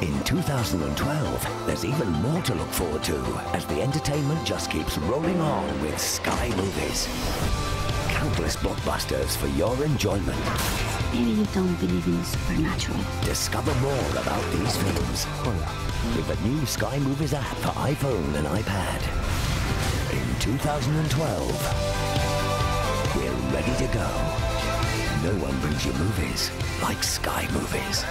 In 2012, there's even more to look forward to as the entertainment just keeps rolling on with Sky Movies. Countless blockbusters for your enjoyment. Maybe you don't believe in the supernatural. Discover more about these films with the new Sky Movies app for iPhone and iPad. In 2012, we're ready to go. No one brings you movies like Sky Movies.